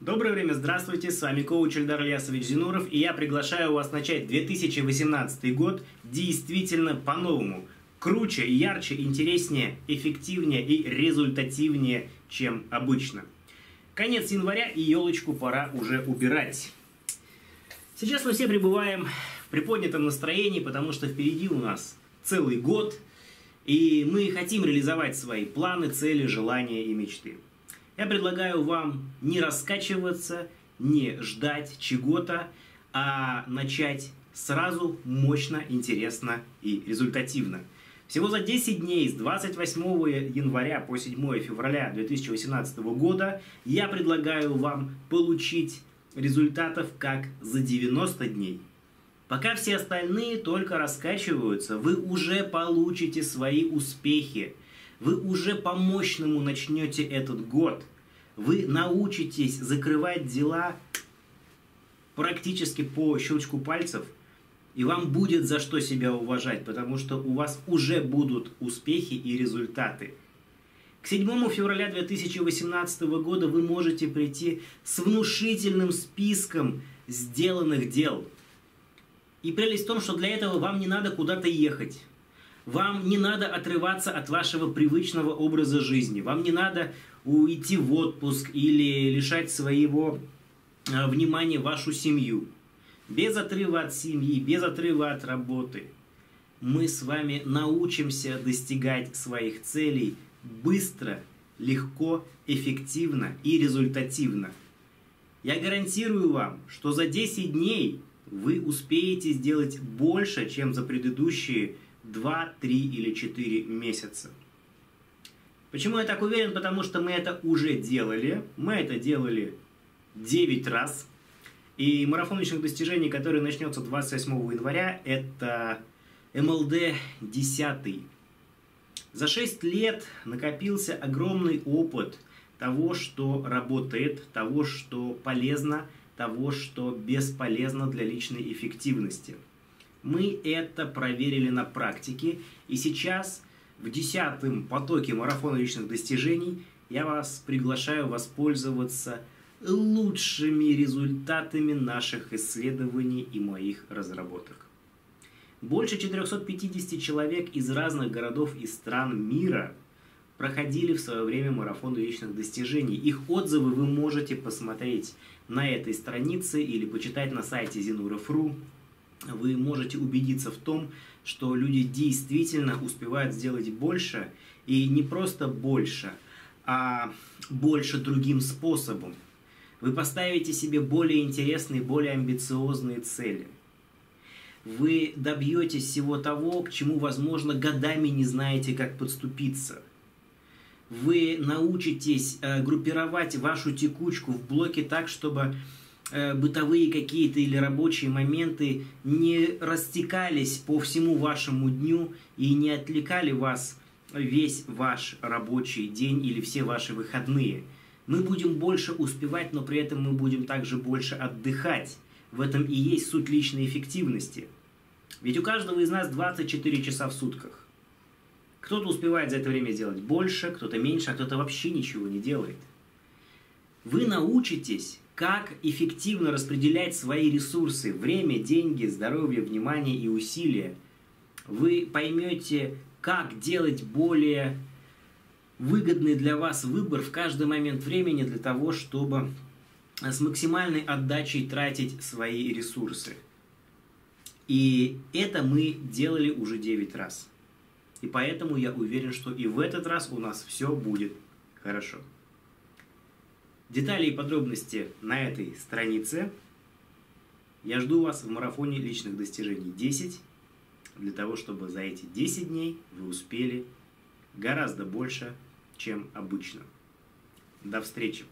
Доброе время, здравствуйте, с вами коуч Ильдар Ильясович Зинуров, и я приглашаю вас начать 2018 год действительно по-новому. Круче, ярче, интереснее, эффективнее и результативнее, чем обычно. Конец января, и елочку пора уже убирать. Сейчас мы все пребываем в приподнятом настроении, потому что впереди у нас целый год, и мы хотим реализовать свои планы, цели, желания и мечты. Я предлагаю вам не раскачиваться, не ждать чего-то, а начать сразу, мощно, интересно и результативно. Всего за 10 дней, с 28 января по 7 февраля 2018 года, я предлагаю вам получить результатов как за 90 дней. Пока все остальные только раскачиваются, вы уже получите свои успехи. Вы уже по-мощному начнете этот год. Вы научитесь закрывать дела практически по щелчку пальцев. И вам будет за что себя уважать, потому что у вас уже будут успехи и результаты. К 7 февраля 2018 года вы можете прийти с внушительным списком сделанных дел. И прелесть в том, что для этого вам не надо куда-то ехать. Вам не надо отрываться от вашего привычного образа жизни. Вам не надо уйти в отпуск или лишать своего внимания вашу семью. Без отрыва от семьи, без отрыва от работы мы с вами научимся достигать своих целей быстро, легко, эффективно и результативно. Я гарантирую вам, что за 10 дней вы успеете сделать больше, чем за предыдущие 2, 3 или 4 месяца. Почему я так уверен? Потому что мы это уже делали. Мы это делали 9 раз. И марафон личных достижений, который начнется 28 января, это МЛД-10. За 6 лет накопился огромный опыт того, что работает, того, что полезно, того, что бесполезно для личной эффективности. Мы это проверили на практике, и сейчас в 10-м потоке марафона личных достижений я вас приглашаю воспользоваться лучшими результатами наших исследований и моих разработок. Больше 450 человек из разных городов и стран мира проходили в свое время марафон личных достижений. Их отзывы вы можете посмотреть на этой странице или почитать на сайте zinurov.ru. Вы можете убедиться в том, что люди действительно успевают сделать больше, и не просто больше, а больше другим способом. Вы поставите себе более интересные, более амбициозные цели. Вы добьетесь всего того, к чему, возможно, годами не знаете, как подступиться. Вы научитесь группировать вашу текучку в блоке так, чтобы бытовые какие-то или рабочие моменты не растекались по всему вашему дню и не отвлекали вас весь ваш рабочий день или все ваши выходные. Мы будем больше успевать, но при этом мы будем также больше отдыхать. В этом и есть суть личной эффективности. Ведь у каждого из нас 24 часа в сутках. Кто-то успевает за это время делать больше, кто-то меньше, а кто-то вообще ничего не делает. Вы научитесь, как эффективно распределять свои ресурсы, время, деньги, здоровье, внимание и усилия. Вы поймете, как делать более выгодный для вас выбор в каждый момент времени для того, чтобы с максимальной отдачей тратить свои ресурсы. И это мы делали уже 9 раз. И поэтому я уверен, что и в этот раз у нас все будет хорошо. Детали и подробности на этой странице. Я жду вас в марафоне личных достижений 10, для того, чтобы за эти 10 дней вы успели гораздо больше, чем обычно. До встречи!